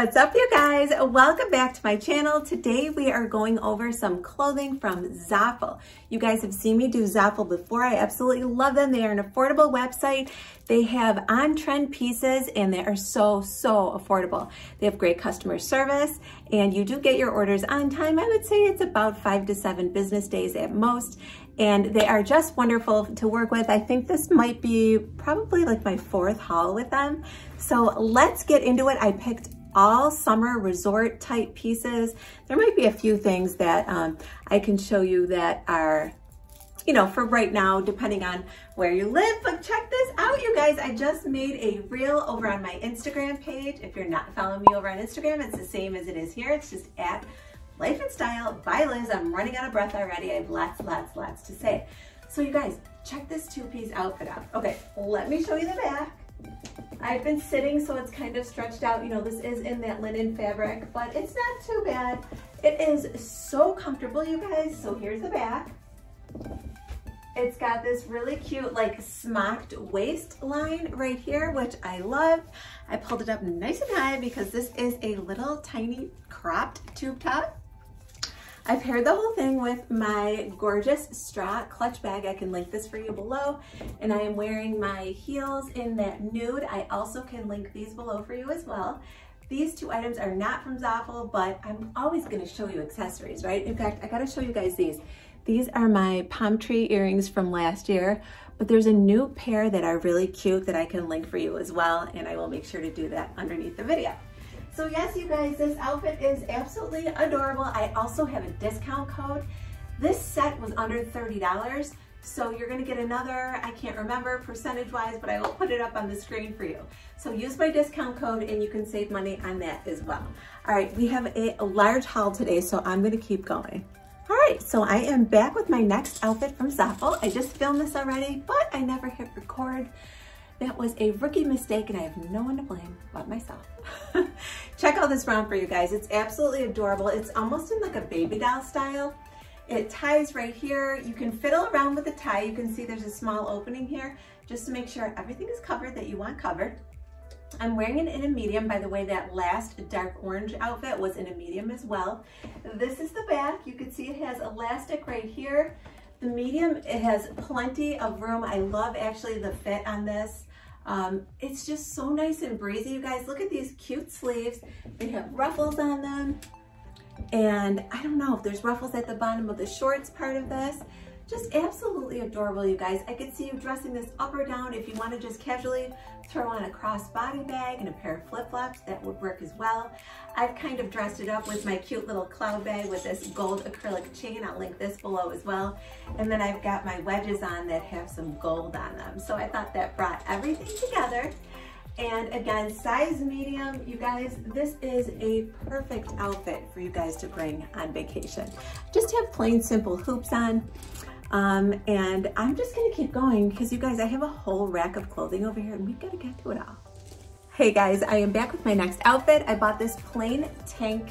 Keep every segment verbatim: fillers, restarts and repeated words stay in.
What's up, you guys? Welcome back to my channel. Today we are going over some clothing from Zaful. You guys have seen me do Zaful before. I absolutely love them. They are an affordable website. They have on-trend pieces and they are so, so affordable. They have great customer service and you do get your orders on time. I would say it's about five to seven business days at most. And they are just wonderful to work with. I think this might be probably like my fourth haul with them. So let's get into it. I picked all summer resort type pieces. There might be a few things that um, I can show you that are, you know, for right now, depending on where you live. But check this out, you guys. I just made a reel over on my Instagram page. If you're not following me over on Instagram, it's the same as it is here. It's just at Life and Style by Liz. I'm running out of breath already. I have lots, lots, lots to say. So you guys, check this two-piece outfit out. Okay, let me show you the back. I've been sitting, so it's kind of stretched out. You know, this is in that linen fabric, but it's not too bad. It is so comfortable, you guys. So here's the back. It's got this really cute, like, smocked waistline right here, which I love. I pulled it up nice and high because this is a little tiny cropped tube top. I paired the whole thing with my gorgeous straw clutch bag. I can link this for you below. And I am wearing my heels in that nude. I also can link these below for you as well. These two items are not from Zaful, but I'm always gonna show you accessories, right? In fact, I gotta show you guys these. These are my palm tree earrings from last year, but there's a new pair that are really cute that I can link for you as well. And I will make sure to do that underneath the video. So yes, you guys, this outfit is absolutely adorable. I also have a discount code. This set was under thirty dollars, so you're gonna get another, I can't remember percentage-wise, but I will put it up on the screen for you. So use my discount code and you can save money on that as well. All right, we have a large haul today, so I'm gonna keep going. All right, so I am back with my next outfit from Zaful. I just filmed this already, but I never hit record. That was a rookie mistake and I have no one to blame but myself. Check out this round for you guys. It's absolutely adorable. It's almost in like a baby doll style. It ties right here. You can fiddle around with the tie. You can see there's a small opening here just to make sure everything is covered that you want covered. I'm wearing it in a medium. By the way, that last dark orange outfit was in a medium as well. This is the back. You can see it has elastic right here. The medium, it has plenty of room. I love actually the fit on this. Um, it's just so nice and breezy, you guys. Look at these cute sleeves. They have ruffles on them. And I don't know if there's ruffles at the bottom of the shorts part of this. Just absolutely adorable, you guys. I could see you dressing this up or down. If you want to just casually throw on a crossbody bag and a pair of flip-flops, that would work as well. I've kind of dressed it up with my cute little cloud bag with this gold acrylic chain. I'll link this below as well. And then I've got my wedges on that have some gold on them. So I thought that brought everything together. And again, size medium, you guys, this is a perfect outfit for you guys to bring on vacation. Just have plain simple hoops on. Um, and I'm just gonna keep going because you guys, I have a whole rack of clothing over here and we've got to get to it all. Hey guys, I am back with my next outfit. I bought this plain tank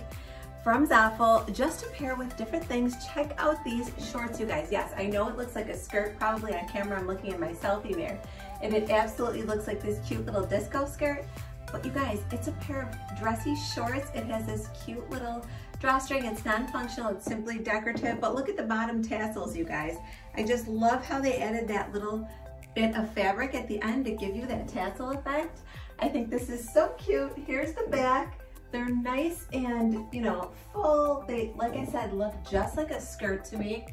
from Zaful just to pair with different things. Check out these shorts, you guys. Yes, I know it looks like a skirt probably on camera. I'm looking in my selfie mirror and it absolutely looks like this cute little disco skirt. But you guys, it's a pair of dressy shorts. It has this cute little drawstring. It's non-functional, it's simply decorative, but look at the bottom tassels, you guys. I just love how they added that little bit of fabric at the end to give you that tassel effect. I think this is so cute. Here's the back. They're nice and, you know, full. They, like I said, look just like a skirt to me.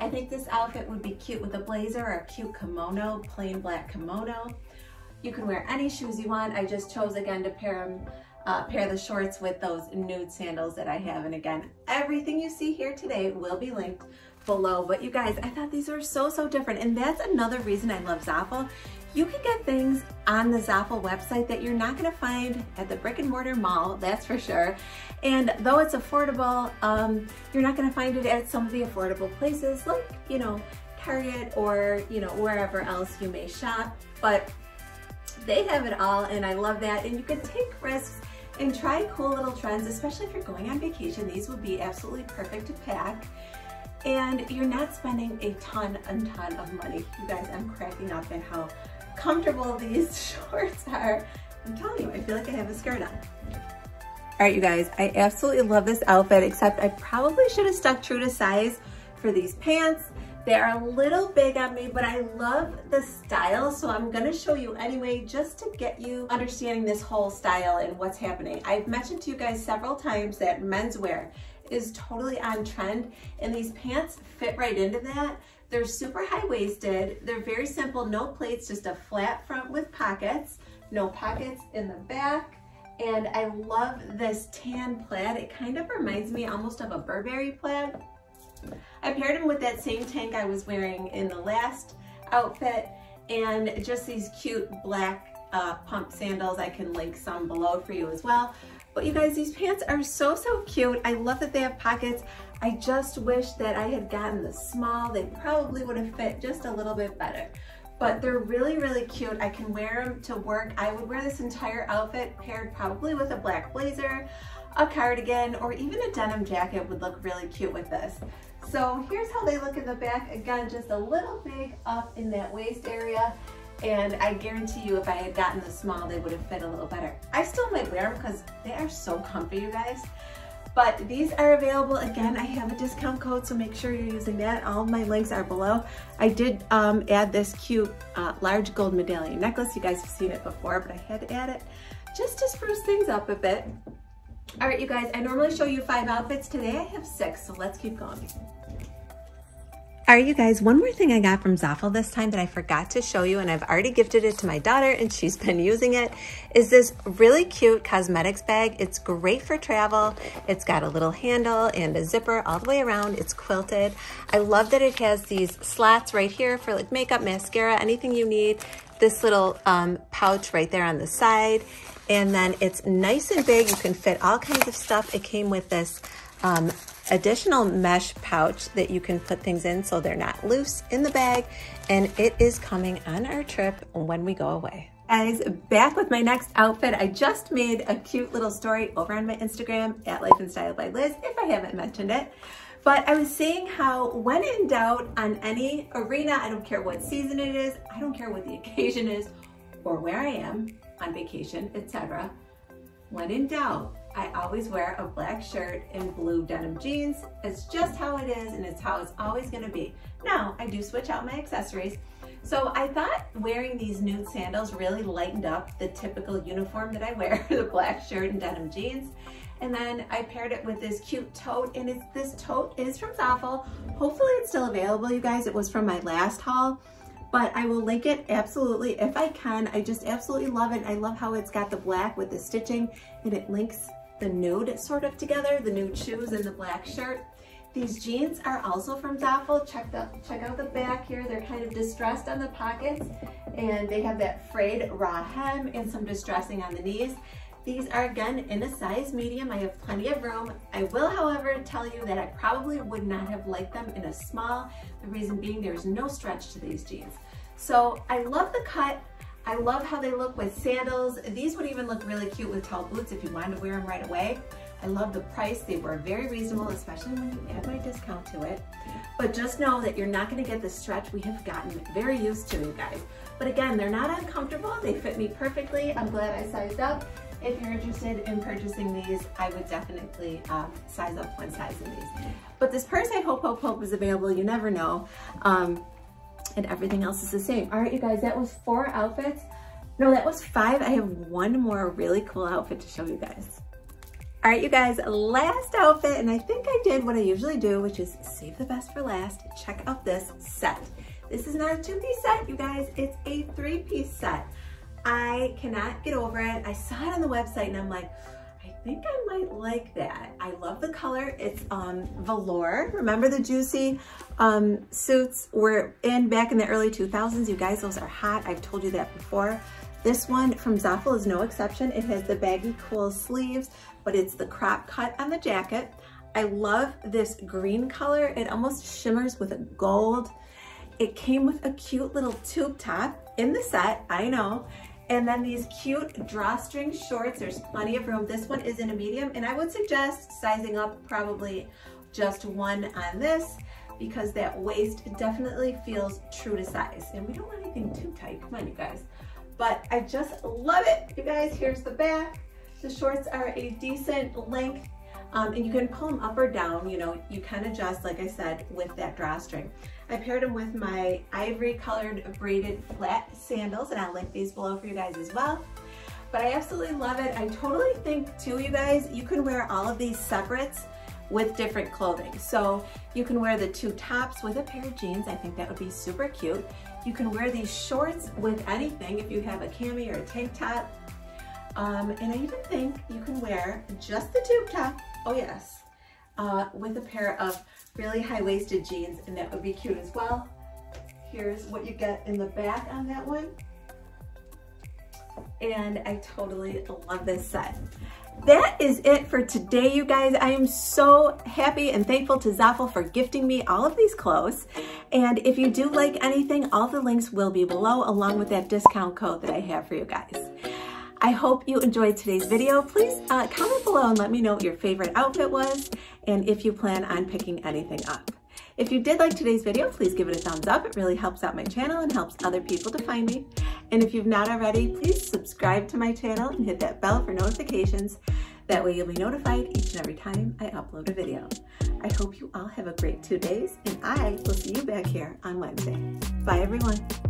I think this outfit would be cute with a blazer or a cute kimono, plain black kimono. You can wear any shoes you want. I just chose again to pair them, uh, pair the shorts with those nude sandals that I have. And again, everything you see here today will be linked below. But you guys, I thought these were so, so different. And that's another reason I love Zaful. You can get things on the Zaful website that you're not gonna find at the brick and mortar mall, that's for sure. And though it's affordable, um, you're not gonna find it at some of the affordable places like, you know, Target or, you know, wherever else you may shop. But they have it all and I love that. And you can take risks and try cool little trends, especially if you're going on vacation. These would be absolutely perfect to pack. And you're not spending a ton and ton of money. You guys, I'm cracking up at how comfortable these shorts are. I'm telling you, I feel like I have a skirt on. All right, you guys, I absolutely love this outfit, except I probably should have stuck true to size for these pants. They are a little big on me, but I love the style, so I'm gonna show you anyway, just to get you understanding this whole style and what's happening. I've mentioned to you guys several times that menswear is totally on trend, and these pants fit right into that. They're super high-waisted, they're very simple, no plates, just a flat front with pockets, no pockets in the back. And I love this tan plaid. It kind of reminds me almost of a Burberry plaid. I paired him with that same tank I was wearing in the last outfit, and just these cute black uh, pump sandals. I can link some below for you as well. But you guys, these pants are so, so cute. I love that they have pockets. I just wish that I had gotten the small. They probably would have fit just a little bit better. But they're really, really cute. I can wear them to work. I would wear this entire outfit paired probably with a black blazer, a cardigan, or even a denim jacket would look really cute with this. So here's how they look in the back. Again, just a little big up in that waist area. And I guarantee you, if I had gotten the small, they would have fit a little better. I still might wear them because they are so comfy, you guys. But these are available. Again, I have a discount code, so make sure you're using that. All of my links are below. I did um, add this cute uh, large gold medallion necklace. You guys have seen it before, but I had to add it just to spruce things up a bit. All right, you guys, I normally show you five outfits. Today I have six, so let's keep going. All right, you guys, one more thing I got from Zaful this time that I forgot to show you, and I've already gifted it to my daughter and she's been using it, is this really cute cosmetics bag. It's great for travel. It's got a little handle and a zipper all the way around. It's quilted. I love that it has these slots right here for like makeup, mascara, anything you need. This little um, pouch right there on the side. And then it's nice and big. You can fit all kinds of stuff. It came with this um, additional mesh pouch that you can put things in so they're not loose in the bag, and it is coming on our trip when we go away. Guys, back with my next outfit. I just made a cute little story over on my Instagram at Life and Style by Liz, if I haven't mentioned it. But I was saying how when in doubt on any arena, I don't care what season it is, I don't care what the occasion is or where I am on vacation, et cetera. When in doubt, I always wear a black shirt and blue denim jeans. It's just how it is, and it's how it's always gonna be. Now, I do switch out my accessories. So I thought wearing these nude sandals really lightened up the typical uniform that I wear, the black shirt and denim jeans. And then I paired it with this cute tote, and it's, this tote is from Zaful. Hopefully it's still available, you guys. It was from my last haul, but I will link it absolutely if I can. I just absolutely love it. I love how it's got the black with the stitching, and it links the nude sort of together, the nude shoes and the black shirt. These jeans are also from Zaful. Check, the, check out the back here. They're kind of distressed on the pockets, and they have that frayed raw hem and some distressing on the knees. These are, again, in a size medium. I have plenty of room. I will, however, tell you that I probably would not have liked them in a small. The reason being there's no stretch to these jeans. So I love the cut. I love how they look with sandals. These would even look really cute with tall boots if you wanted to wear them right away. I love the price. They were very reasonable, especially when you add my discount to it. But just know that you're not gonna get the stretch we have gotten very used to, you guys. But again, they're not uncomfortable. They fit me perfectly. I'm glad I sized up. If you're interested in purchasing these, I would definitely uh, size up one size in these. But this purse, I hope, hope, hope is available. You never know. Um, and everything else is the same. All right, you guys, that was four outfits. No, that was five. I have one more really cool outfit to show you guys. All right, you guys, last outfit, and I think I did what I usually do, which is save the best for last. Check out this set. This is not a two-piece set, you guys. It's a three-piece set. I cannot get over it. I saw it on the website, and I'm like, I think I might like that. I love the color. It's um, velour. Remember the juicy um, suits were in back in the early two thousands? You guys, those are hot. I've told you that before. This one from Zaful is no exception. It has the baggy, cool sleeves, but it's the crop cut on the jacket. I love this green color. It almost shimmers with a gold. It came with a cute little tube top in the set, I know. And then these cute drawstring shorts, there's plenty of room. This one is in a medium, and I would suggest sizing up probably just one on this because that waist definitely feels true to size. And we don't want anything too tight, come on you guys. But I just love it. You guys, here's the back. The shorts are a decent length, um, and you can pull them up or down. You know, you can adjust, like I said, with that drawstring. I paired them with my ivory colored braided flat sandals, and I'll link these below for you guys as well. But I absolutely love it. I totally think too, you guys, you can wear all of these separates with different clothing. So you can wear the two tops with a pair of jeans. I think that would be super cute. You can wear these shorts with anything if you have a cami or a tank top. Um, and I even think you can wear just the tube top, oh yes, uh, with a pair of really high-waisted jeans, and that would be cute as well. Here's what you get in the back on that one. And I totally love this set. That is it for today, you guys. I am so happy and thankful to Zaful for gifting me all of these clothes. And if you do like anything, all the links will be below, along with that discount code that I have for you guys. I hope you enjoyed today's video. Please uh, comment below and let me know what your favorite outfit was and if you plan on picking anything up. If you did like today's video, please give it a thumbs up. It really helps out my channel and helps other people to find me. And if you've not already, please subscribe to my channel and hit that bell for notifications. That way you'll be notified each and every time I upload a video. I hope you all have a great two days, and I will see you back here on Wednesday. Bye everyone.